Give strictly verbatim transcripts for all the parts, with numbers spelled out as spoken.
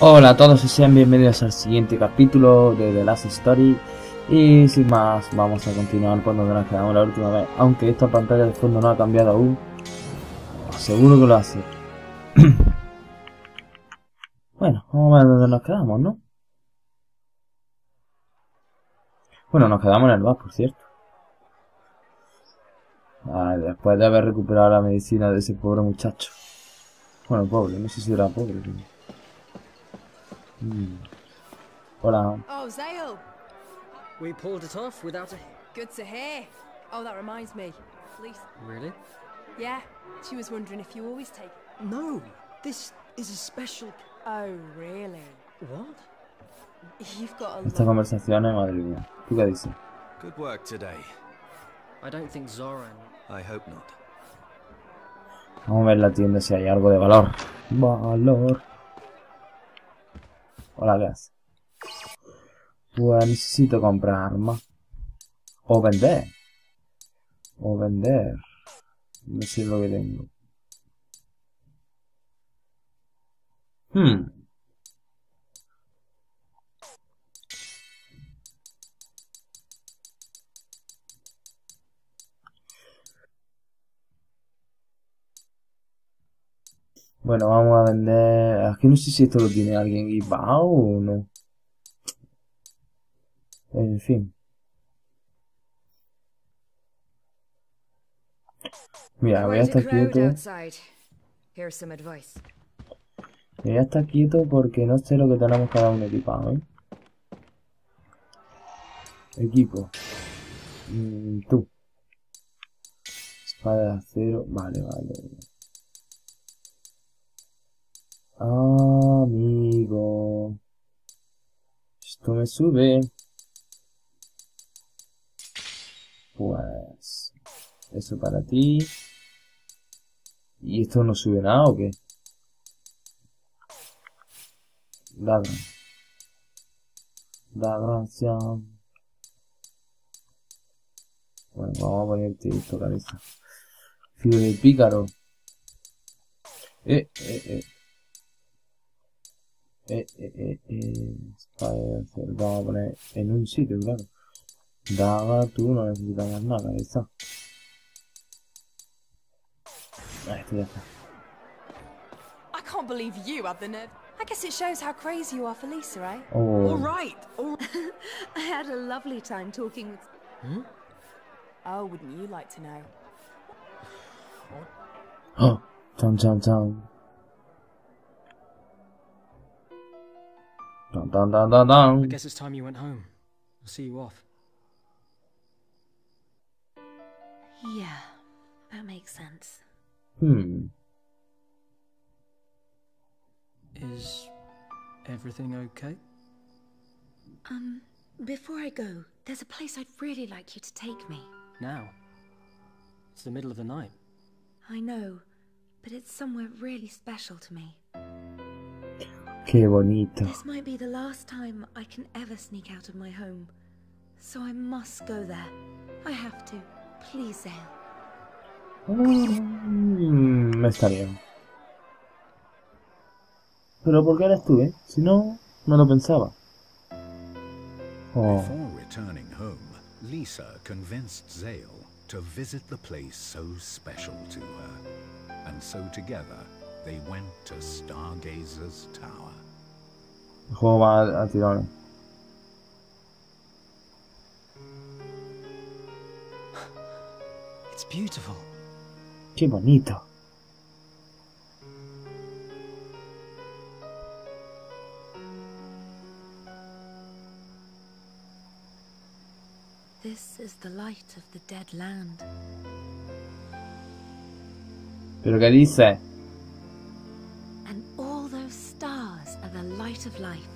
Hola a todos y sean bienvenidos al siguiente capítulo de The Last Story. Y sin más, vamos a continuar cuando nos quedamos la última vez. Aunque esta pantalla de fondo no ha cambiado aún, seguro que lo hace. Bueno, vamos a ver dónde nos quedamos, ¿no? Bueno, nos quedamos en el bar, por cierto. Vale, después de haber recuperado la medicina de ese pobre muchacho. Bueno, pobre, no sé si era pobre. Mm. Hola. Oh, Zael. We pulled it off without a. Good to hear. Oh, that reminds me. Lisa. Really? Yeah. She was wondering if you always take. No. This is a special. Oh, really? What? You've got a. Esta conversación es madre mía. ¿Tú qué dices? Good work today. I don't think Zoran. I hope not. Vamos a ver la tienda si hay algo de valor. Valor. Hola, gas. Pues necesito comprar armas. O vender. O vender. No sé lo que tengo. Hmm. Bueno, vamos a vender... Aquí no sé si esto lo tiene alguien equipado o no. En fin. Mira, voy a estar quieto. Voy a estar quieto porque no sé lo que tenemos cada uno equipado, ¿eh? Equipo. Mm, tú. Espada de acero. Vale, vale. Amigo, esto me sube. Pues eso para ti. ¿Y esto no sube nada o qué? Da, da gracia. Bueno, vamos a ponerte esto, cabeza. Filo de pícaro. Eh, eh, eh. Eh, eh, eh, eh. Vamos a poner en un sitio, claro. Daga, tú no necesitas más nada, ahí está. Ahí está, ya está. I can't believe you had the nerve. I guess it shows how crazy you are for Lisa, right? Oh. All right. All... I had a lovely time talking with. Hmm? Oh, wouldn't you like to know? Oh, chum chum chum. Dun, dun, dun, dun, dun. I guess it's time you went home. I'll see you off. Yeah, that makes sense. Hmm. Is everything okay? Um, before I go, there's a place I'd really like you to take me. Now? It's the middle of the night. I know, but it's somewhere really special to me. Qué bonito. This might be the last time I can ever sneak out of my home, so I must go there. I have to. Please, Zael. Mm, está bien. Pero ¿por qué eres tú, eh? Si no, no lo pensaba. Oh. Before returning home, Lisa convinced Zael to visit the place so special to her, and so together. They went to Stargazer's Tower. El juego va a tirar. It's beautiful. Qué bonito. This is the light of the dead land. Pero qué dice. Of life.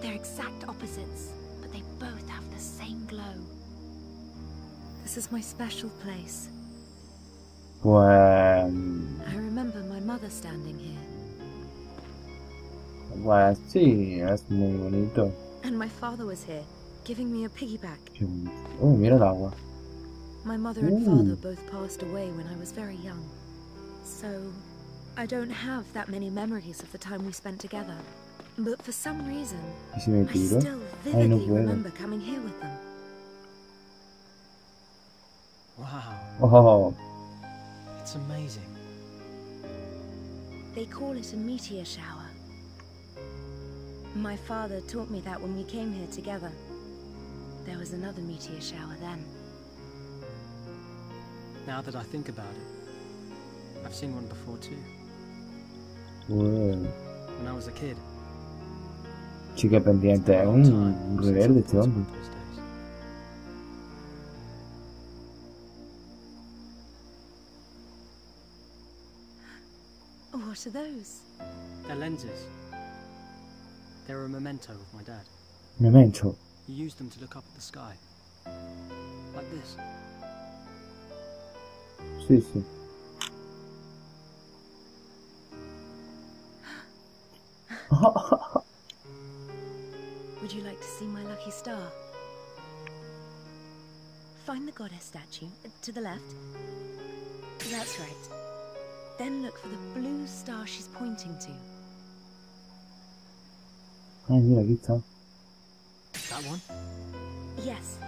They're exact opposites, but they both have the same glow. This is my special place. Well, I remember my mother standing here. Well, sí, es muy bonito. And my father was here, giving me a piggyback. Oh, mira el agua. My mother and mm. father both passed away when I was very young, so I don't have that many memories of the time we spent together, but for some reason, I still vividly remember coming here with them. Wow. Oh. It's amazing. They call it a meteor shower. My father taught me that when we came here together. There was another meteor shower then. Now that I think about it, I've seen one before too. Wow. When I was a kid. Chica pendiente, es un rebelde este hombre. What are those? They're lenses. They're a memento of my dad. Memento. He used them to look up at the sky. Like this. Sí, sí. Would you like to see my lucky star? Find the goddess statue to the left. That's right. Then look for the blue star she's pointing to. Ah, mira, aquí está. That one? Yes.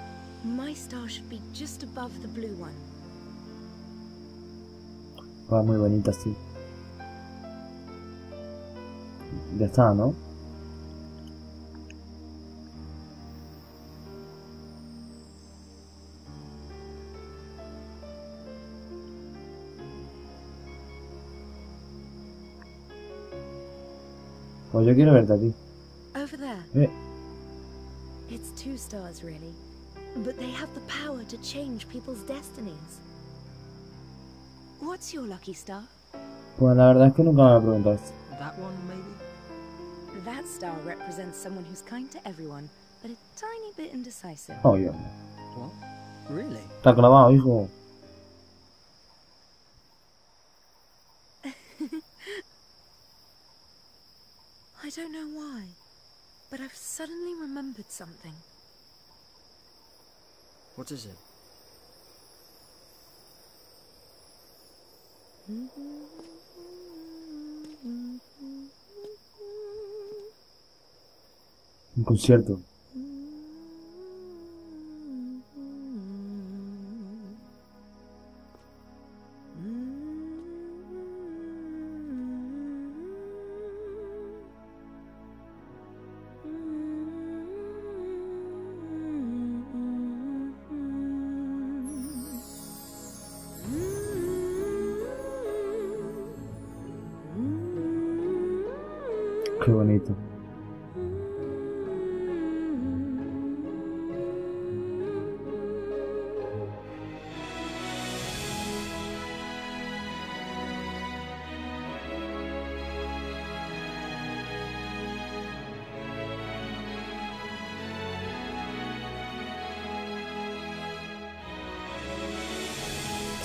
My star should be just above the blue one. Va muy bonita, sí. Ya está, ¿no? Pues yo quiero verte a ti. Over there. Eh. It's two stars, really, but they have the power to change people's destinies. What's your lucky star? Pues la verdad es que nunca me preguntaste. That one, maybe. That star represents someone who's kind to everyone, but a tiny bit indecisive. Oh, yeah. What? Really? Está clavado, hijo. I don't know why, but I've suddenly remembered something. What is it? Un concierto. Qué bonito.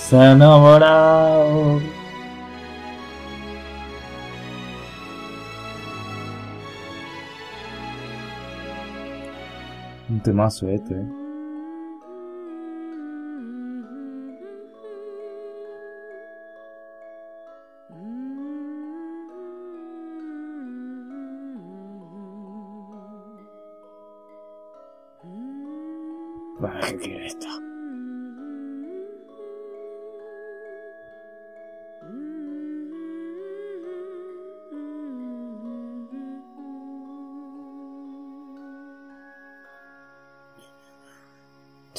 Se ha enamorado. Un temazo este, eh. Bah, ¿qué es esto?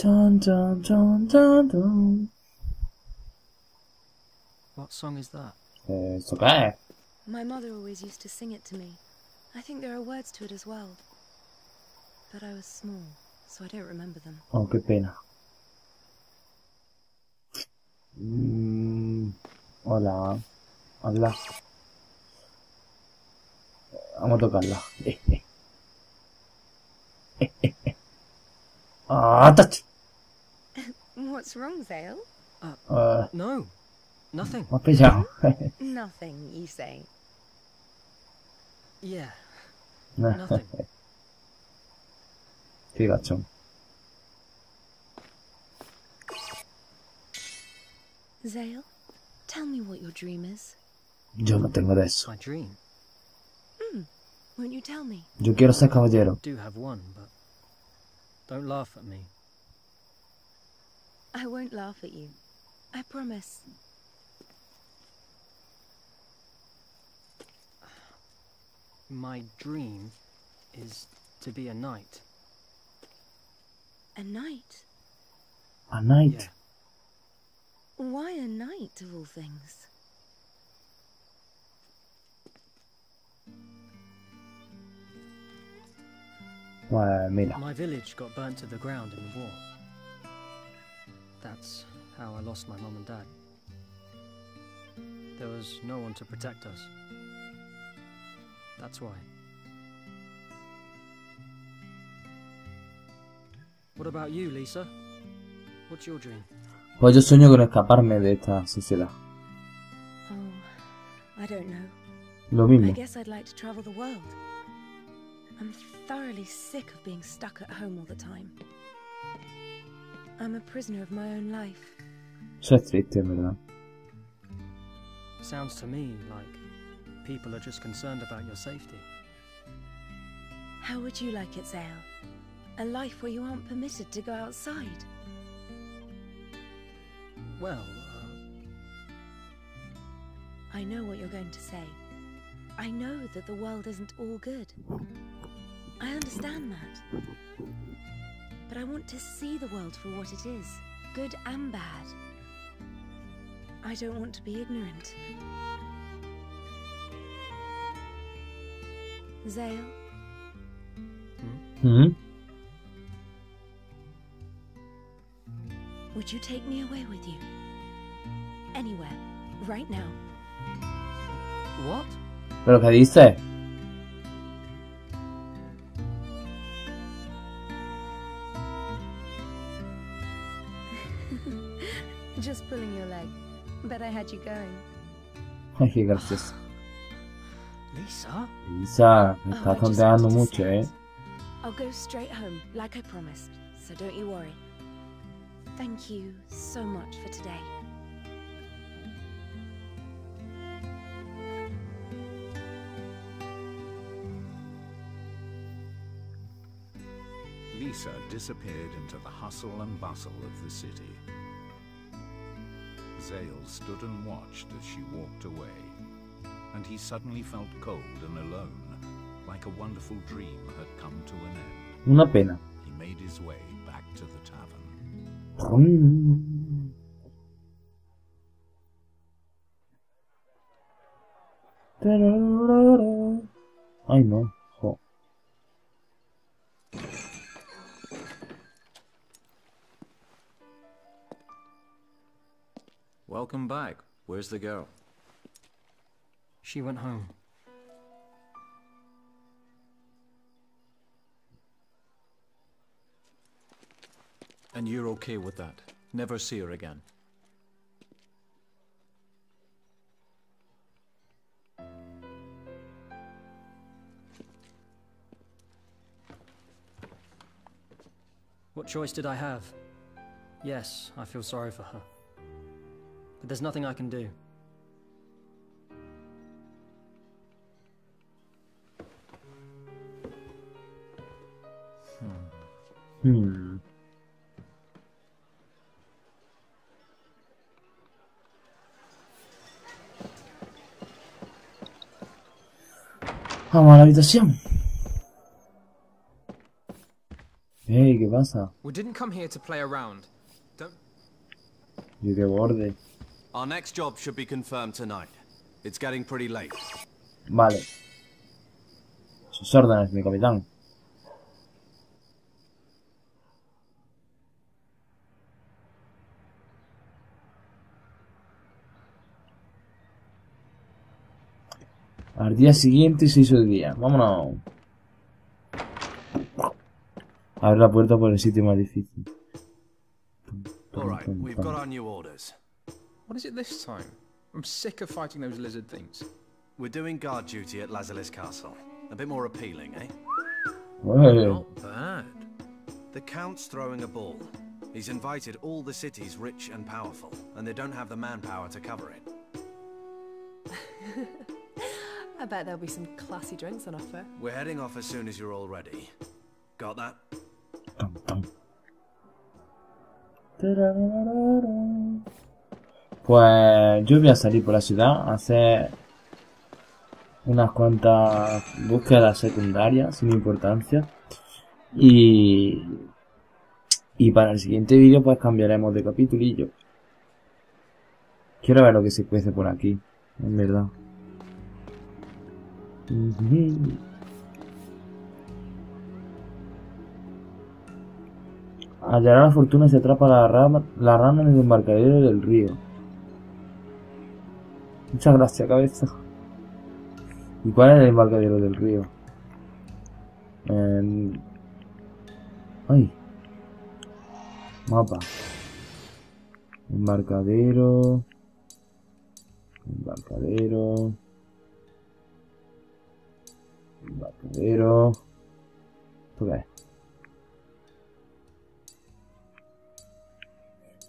Dun, dun, dun, dun, dun. What song is that? Uh, it's okay. My mother always used to sing it to me. I think there are words to it as well. But I was small, so I don't remember them. Oh, qué pena. Mm, hola. Habla. Vamos a tocarla. Eh, eh. Eh, eh, eh. Ah, touch. What's wrong, Zael? Uh, uh, no, nothing. What is wrong? Nothing, you say? Yeah, nothing. Pikachu. Zael, tell me what your dream is. Yo no tengo de eso. Yo quiero ser caballero. My dream is to be a knight. A knight? A knight? Yeah. Why a knight of all things? Well, mira. My village got burnt to the ground in the war. That's how I lost my mom and dad. There was no one to protect us. That's why. What about you, Lisa? What's your dream? Pues yo sueño con escaparme de esta sociedad. Oh, I don't know. Lo mismo. I guess I'd like to travel the world. I'm thoroughly sick of being stuck at home all the time. I'm a prisoner of my own life. Eso es triste, ¿verdad? Sounds to me like people are just concerned about your safety. How would you like it, Zael? A life where you aren't permitted to go outside? Well, uh... I know what you're going to say. I know that the world isn't all good. I understand that. But I want to see the world for what it is, good and bad. I don't want to be ignorant. Zael. Hmm? Would you take me away with you? Anywhere, right now. What? ¿Pero qué dice? Just pulling your leg. Bet I had you going. Ay, gracias. Lisa, Lisa, me está tonteando mucho, eh. I'll go straight home, like I promised. So don't you worry. Thank you so much for today. Lisa disappeared into the hustle and bustle of the city. Zael stood and watched as she walked away. And he suddenly felt cold and alone, like a wonderful dream had come to an end. Una pena. He made his way back to the tavern. Ay no, jo. Welcome back. Where's the girl? She went home. And you're okay with that? Never see her again? What choice did I have? Yes, I feel sorry for her. But there's nothing I can do. Hmm. Vamos a la habitación. Hey, ¿qué pasa? We didn't come here to play around. Don't. You get bored. Our next job should be confirmed tonight. It's getting pretty late. Vale. Sus órdenes, mi capitán. Al día siguiente se hizo el día. Vámonos. Abre la puerta por el sitio más difícil. All right, we've got our new orders. What is it this time? I'm sick of fighting those lizard things. We're doing guard duty at Lazulis Castle. A bit more appealing, eh? Hey. Not bad. The Count's throwing a ball. He's invited all the cities rich and powerful, and they don't have the manpower to cover it. I bet there'll be some classy drinks on offer. We're heading off as soon as you're all ready. Got that? Dum, dum. Pues yo voy a salir por la ciudad a hacer unas cuantas búsquedas secundarias sin importancia. Y, y para el siguiente vídeo pues cambiaremos de capitulillo. Quiero ver lo que se cuece por aquí, en verdad. Hallará la fortuna y se atrapa la rama, la rana en el embarcadero del río. Muchas gracias, cabeza. ¿Y cuál es el embarcadero del río? Eh... Ay. Mapa. Embarcadero. Embarcadero. Embarcadero. ¿Esto qué es?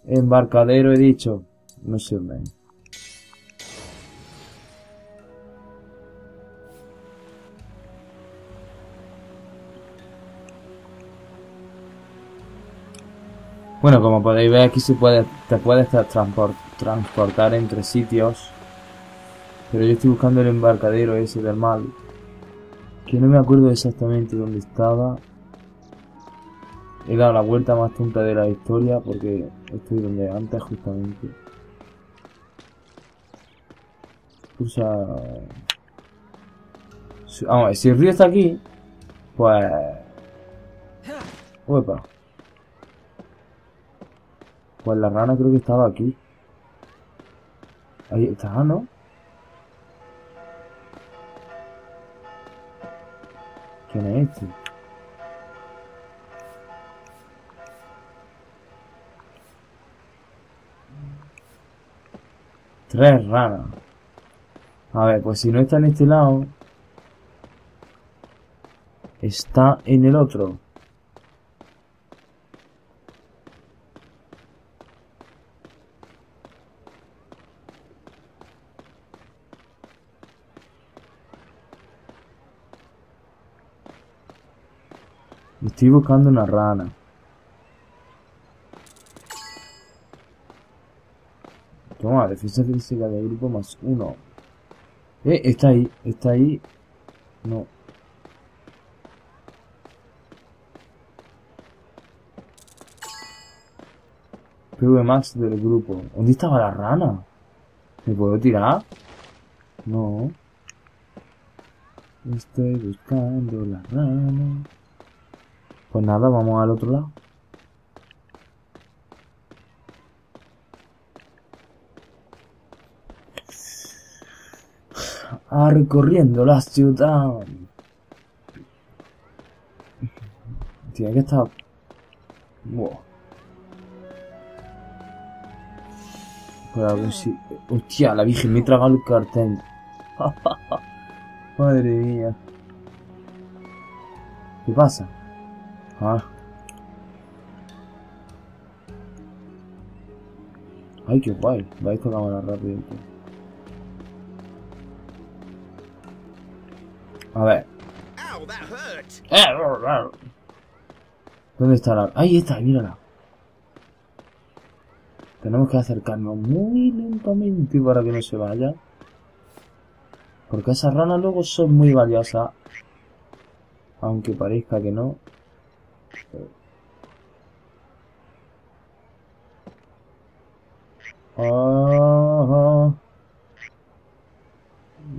Embarcadero he dicho. No sé dónde. Bueno, como podéis ver aquí se puede, te puedes transport, transportar entre sitios. Pero yo estoy buscando el embarcadero ese del mal, que no me acuerdo exactamente dónde estaba. He dado la vuelta más tonta de la historia porque estoy donde antes justamente. Cruza... Si, vamos a ver, si el río está aquí, pues... Uepa. Pues la rana creo que estaba aquí. Ahí está, ¿no? ¿Quién es este? Tres ranas. A ver, pues si no está en este lado, está en el otro. Estoy buscando una rana. Toma, defensa física de grupo más uno. Eh, está ahí, está ahí. No. P V Max del grupo. ¿Dónde estaba la rana? ¿Me puedo tirar? No. Estoy buscando la rana. Pues nada, vamos al otro lado. Ah, recorriendo la ciudad. Tiene que estar... Wow. Por algún sitio... Hostia, la Virgen me he tragado el cartel. Madre mía. ¿Qué pasa? Ah. Ay, qué guay. Va esta cámara rápido. A ver. ¿Dónde está la...? Ahí está, mírala. Tenemos que acercarnos muy lentamente para que no se vaya, porque esas ranas luego son muy valiosas, aunque parezca que no. Ah,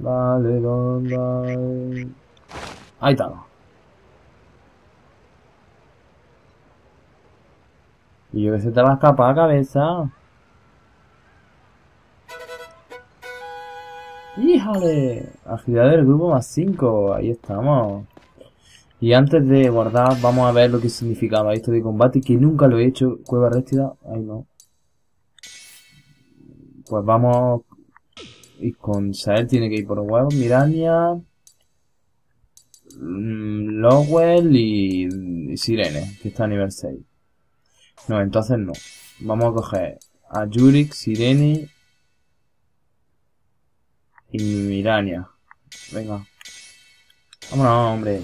dale, dale. Ahí está. Y yo que se te va a escapar, cabeza. ¡Híjale! Agilidad del grupo más cinco. Ahí estamos. Y antes de guardar, vamos a ver lo que significaba esto de combate, que nunca lo he hecho. Cueva Réstida, ahí no. Pues vamos... Y con Zael tiene que ir por huevos, Mirania... Lowell y... y Sirene, que está a nivel seis. No, entonces no. Vamos a coger a Yurik, Sirene... y Mirania. Venga. Vámonos, hombre.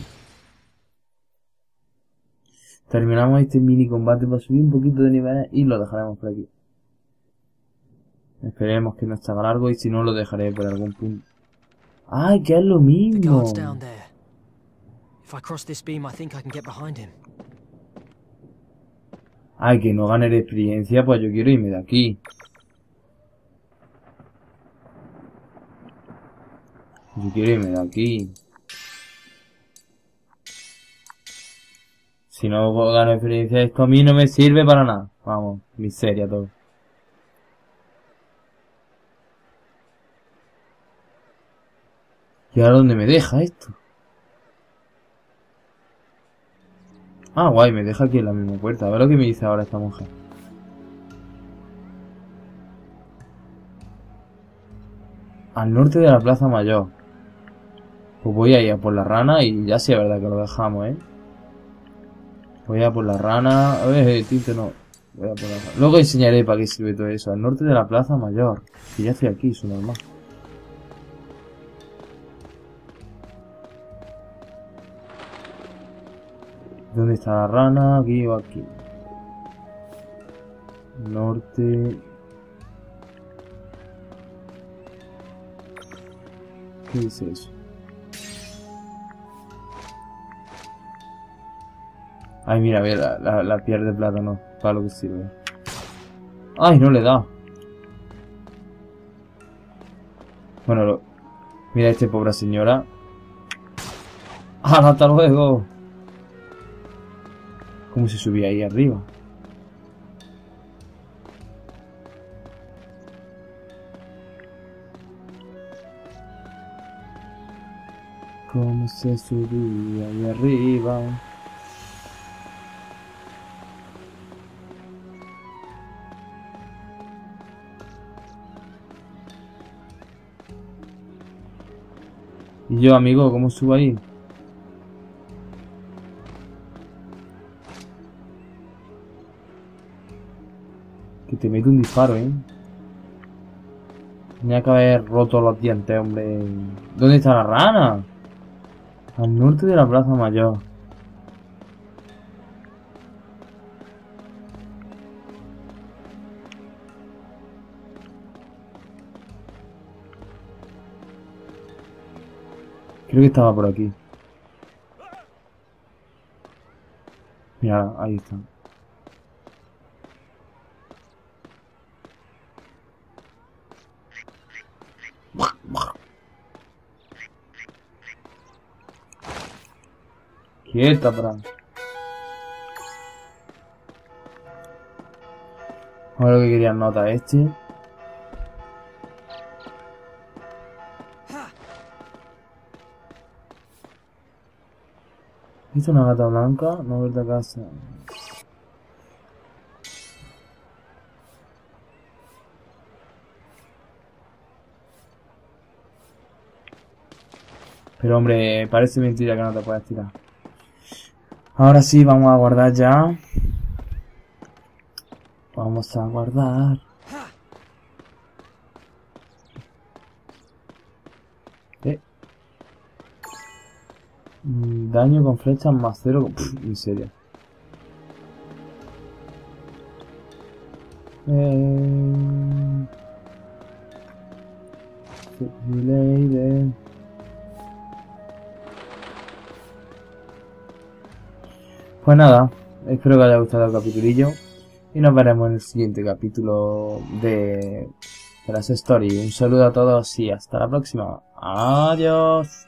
Terminamos este mini combate para subir un poquito de nivel y lo dejaremos por aquí. Esperemos que no está largo y si no lo dejaré por algún punto. ¡Ay, que es lo mismo! Ay, que no gané experiencia, pues yo quiero irme de aquí. Yo quiero irme de aquí. Si no gano experiencia, esto a mí no me sirve para nada. Vamos, miseria todo. ¿Y ahora dónde me deja esto? Ah, guay, me deja aquí en la misma puerta. A ver lo que me dice ahora esta monja. Al norte de la plaza mayor. Pues voy a ir a por la rana y ya sí es verdad que lo dejamos, ¿eh? Voy a por la rana... A ver, eh, tinte, no. Voy a por la rana. Luego enseñaré para qué sirve todo eso. Al norte de la plaza mayor. Que ya estoy aquí, eso normal. ¿Dónde está la rana? Aquí o aquí. Norte. ¿Qué dice eso? Ay, mira, ve la, la, la piel de plátano. Para lo que sirve. Ay, no le da. Bueno, lo... mira a esta pobre señora. ¡Ah, hasta luego! ¿Cómo se subía ahí arriba? ¿Cómo se subía ahí arriba? Y yo, amigo, ¿cómo subo ahí? Te meto un disparo, eh. Tenía que haber roto los dientes, hombre. ¿Dónde está la rana? Al norte de la plaza mayor. Creo que estaba por aquí. Mira, ahí está. Quieta, Bran. Ahora lo que querían nota este. ¿Viste una gata blanca? No vuelta a casa. Pero hombre, parece mentira que no te puedas tirar. Ahora sí, vamos a guardar ya. Vamos a guardar. ¿Eh? Daño con flechas más cero. Pff, miseria. Eh... Pues nada, espero que os haya gustado el capitulillo y nos veremos en el siguiente capítulo de The Last Story. Un saludo a todos y hasta la próxima. Adiós.